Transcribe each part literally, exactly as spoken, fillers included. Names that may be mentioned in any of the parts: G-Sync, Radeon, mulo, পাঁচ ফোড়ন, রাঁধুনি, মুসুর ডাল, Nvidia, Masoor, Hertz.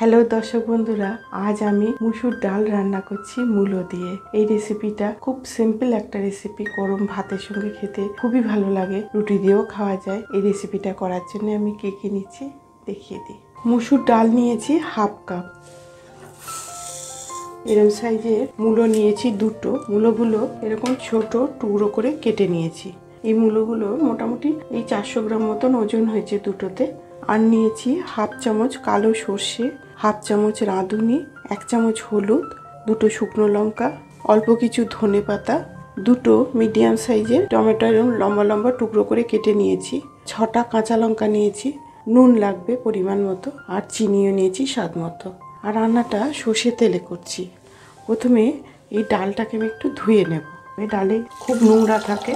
Hello दर्शक बंधुरा, आज आमी मुसूर डाल रान्ना करछि मूलो दिए। एई रेसिपिटा खूब सिम्पल एकटा रेसिपि, गरम भातेर संगे खेते खुबই भालो लागे, रुटी दिएও खाওয়া যায়। এই রেসিপিটা করার জন্য আমি কি কি নিয়েছি দেখিয়ে দিই। মুসুর ডাল নিয়েছি হাফ কাপ, এরকম সাইজের মূলো নিয়েছি দুটো। মূলোগুলো এরকম ছোট টুকরো করে কেটে নিয়েছি। এই মূলোগুলো মোটামুটি এই চারশো গ্রাম মতন ওজন হয়েছে দুটোতে। আর নিয়েছি হাফ চামচ কালো সরষে, হাফ চামচ রাঁধুনি, এক চামচ হলুদ, দুটো শুকনো লঙ্কা, অল্প কিছু ধনে পাতা, দুটো মিডিয়াম সাইজের টমেটো এরকম লম্বা লম্বা টুকরো করে কেটে নিয়েছি, ছটা কাঁচা লঙ্কা নিয়েছি, নুন লাগবে পরিমাণ মতো, আর চিনিও নিয়েছি স্বাদ মতো। আর রান্নাটা সর্ষে তেলে করছি। প্রথমে এই ডালটাকে আমি একটু ধুয়ে নেব, এই ডালে খুব নোংরা থাকে।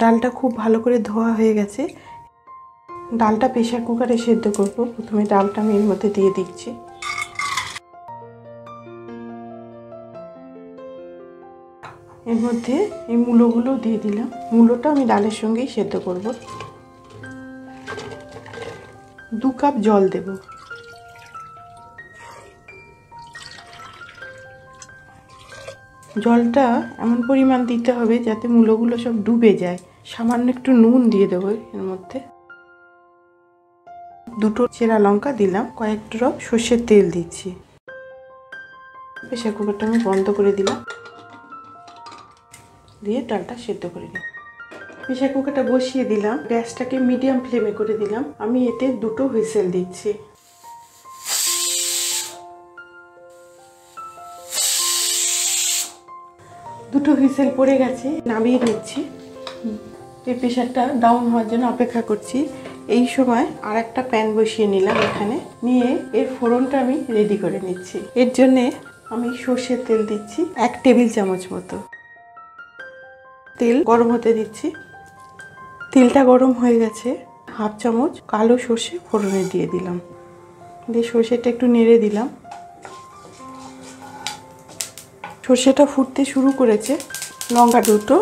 ডালটা খুব ভালো করে ধোয়া হয়ে গেছে। ডালটা প্রেসার কুকারে সেদ্ধ করব। প্রথমে ডালটা আমি এর মধ্যে দিয়ে দিচ্ছি। এর মধ্যে এই মূলোগুলো দিয়ে দিলাম। মূলোটা আমি ডালের সঙ্গেই সেদ্ধ করব। দু কাপ জল দেব। জলটা এমন পরিমাণ দিতে হবে যাতে মূলোগুলো সব ডুবে যায়। সামান্য একটু নুন দিয়ে দেবো এর মধ্যে। দুটো চেরা লঙ্কা দিলাম, কয়েক ড্রপ সর্ষের তেল দিচ্ছি। প্রেসার কুকারটা আমি বন্ধ করে দিলাম, দিয়ে ডালটা সেদ্ধ করে নিই। প্রেসার কুকারটা বসিয়ে দিলাম, গ্যাসটাকে মিডিয়াম ফ্লেমে করে দিলাম। আমি এতে দুটো হুইসেল দিচ্ছি। দুটো হুইসেল পড়ে গেছে, নামিয়ে নিচ্ছি। এই প্রেশারটা ডাউন হওয়ার জন্য অপেক্ষা করছি। এই সময় আর একটা প্যান বসিয়ে নিলাম এখানে, নিয়ে এর ফোড়নটা আমি রেডি করে নিচ্ছি। এর জন্যে আমি সর্ষের তেল দিচ্ছি এক টেবিল চামচ মতো। তেল গরম হতে দিচ্ছি। তেলটা গরম হয়ে গেছে। হাফ চামচ কালো সর্ষে ফোড়নে দিয়ে দিলাম, দিয়ে সর্ষেটা একটু নেড়ে দিলাম। সর্ষেটা ফুটতে শুরু করেছে। লঙ্কা দুটো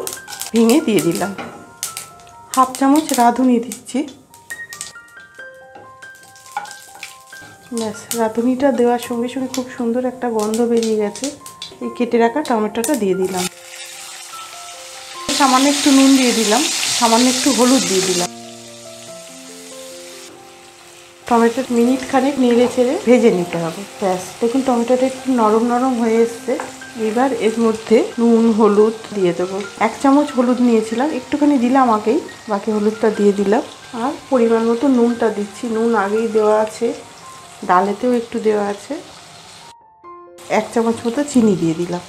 ভেঙে দিয়ে দিলাম। হাফ চামচ রাঁধুনি দিচ্ছি। ব্যাস, রাঁধুনিটা দেওয়ার সঙ্গে সঙ্গে খুব সুন্দর একটা গন্ধ বেরিয়ে গেছে। এই কেটে রাখা টমেটোটা দিয়ে দিলাম। সামান্য একটু নুন দিয়ে দিলাম, সামান্য একটু হলুদ দিয়ে দিলাম। টমেটো মিনিট খানেক নেড়ে চেড়ে ভেজে নিতে হবে। ব্যাস, দেখুন টমেটোটা একটু নরম নরম হয়ে এসছে। এবার এর মধ্যে নুন হলুদ দিয়ে দেবো। এক চামচ হলুদ নিয়েছিলাম, একটুখানি দিলাম আগেই, বাকি হলুদটা দিয়ে দিলাম। আর পরিমাণ মতো নুনটা দিচ্ছি। নুন আগেই দেওয়া আছে, ডালেতেও একটু দেওয়া আছে। এক চামচ মতো চিনি দিয়ে দিলাম,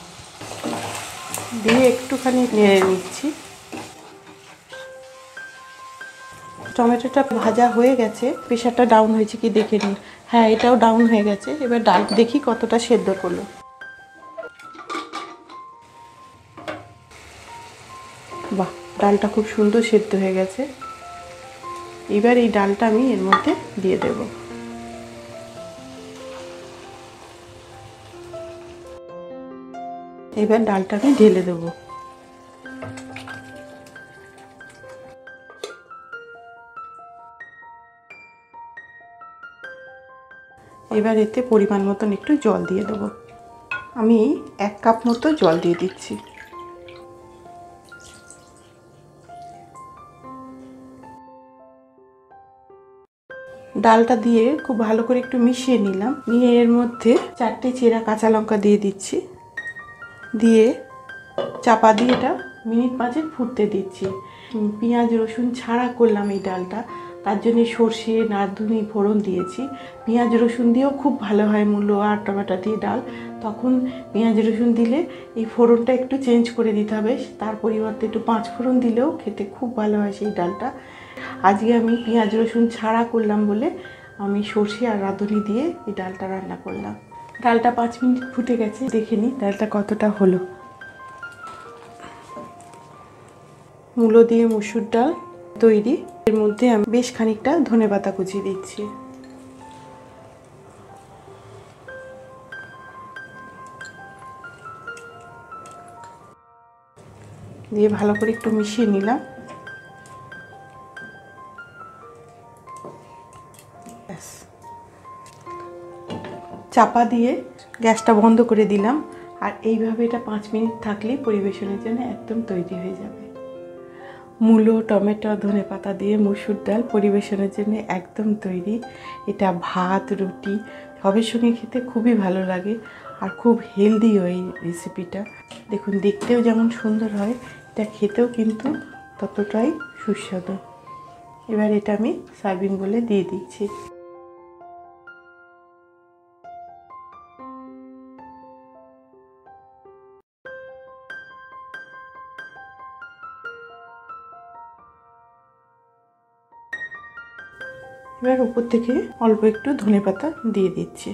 দিয়ে একটুখানি নেড়ে নিচ্ছি। টমেটোটা ভাজা হয়ে গেছে। প্রেশারটা ডাউন হয়েছে কি দেখে নিন। হ্যাঁ, এটাও ডাউন হয়ে গেছে। এবার ডাল দেখি কতটা সেদ্ধ করলো। বাহ, ডালটা খুব সুন্দর সেদ্ধ হয়ে গেছে। এবার এই ডালটা আমি এর মধ্যে দিয়ে দেব। এবার ডালটা আমি ঢেলে দেব। এবার এতে পরিমাণ মতন একটু জল দিয়ে দেব। আমি এক কাপ মতো জল দিয়ে দিচ্ছি। ডালটা দিয়ে খুব ভালো করে একটু মিশিয়ে নিলাম। নিয়ে এর মধ্যে চারটে চেরা কাঁচা লঙ্কা দিয়ে দিচ্ছি, দিয়ে চাপা দিয়ে এটা মিনিট পাঁচেক ফুটতে দিচ্ছি। পেঁয়াজ রসুন ছাড়া করলাম এই ডালটা, তার জন্যে সর্ষে নারধুনি ফোড়ন দিয়েছি। পেঁয়াজ রসুন দিয়েও খুব ভালো হয় মূলো আর টমেটো দিয়ে ডাল। তখন পেঁয়াজ রসুন দিলে এই ফোড়নটা একটু চেঞ্জ করে দিতে হবে, তার পরিবর্তে একটু পাঁচ ফোড়ন দিলেও খেতে খুব ভালো হয় সেই ডালটা। আজকে আমি পেঁয়াজ রসুন ছাড়া করলাম বলে আমি সর্ষে আর রাঁধুনি দিয়ে এই ডালটা রান্না করলাম। ডালটা পাঁচ মিনিট ফুটে গেছে, দেখে নিই ডালটা কতটা হলো। মূলো দিয়ে মুসুর ডাল তৈরি। এর মধ্যে আমি বেশ খানিকটা ধনে পাতা কুচি দিচ্ছি। দিয়ে ভালো করে একটু মিশিয়ে নিলাম। चापा दिए गैसटा बंद कर दिलाम और एइभावे एटा पाँच मिनट थाकले परिवेशनेर जोन्नो एकदम तैरि हये जाबे। मूलो टमेटो धने पाता दिए मुसुर डाल परिवेशनेर जोन्नो एकदम तैरि। एटा भात रुटी सबर संगे खेते खूबई भालो लागे और खूब हेल्दी ओई रेसिपिटा। देखुन देखतेओ जेमन सुंदर हय एटा खेतेओ किन्तु ततटाई सुस्वादु। एबार एटा आमि सार्विंग बोले दिए दिच्छी। এবার উপর থেকে অল্প একটু ধনেপাতা দিয়ে দিচ্ছি।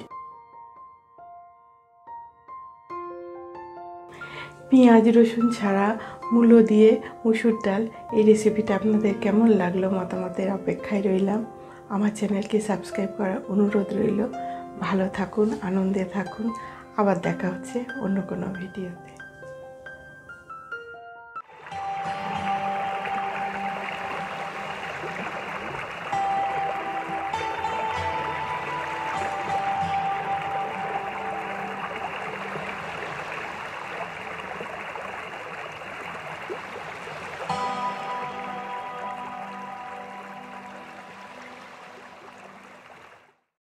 পেঁয়াজ রসুন ছাড়া মূলো দিয়ে মুসুর ডাল এই রেসিপিটা আপনাদের কেমন লাগলো মতামতের অপেক্ষায় রইলাম। আমার চ্যানেলকে সাবস্ক্রাইব করার অনুরোধ রইল। ভালো থাকুন, আনন্দে থাকুন। আবার দেখা হচ্ছে অন্য কোনো ভিডিওতে।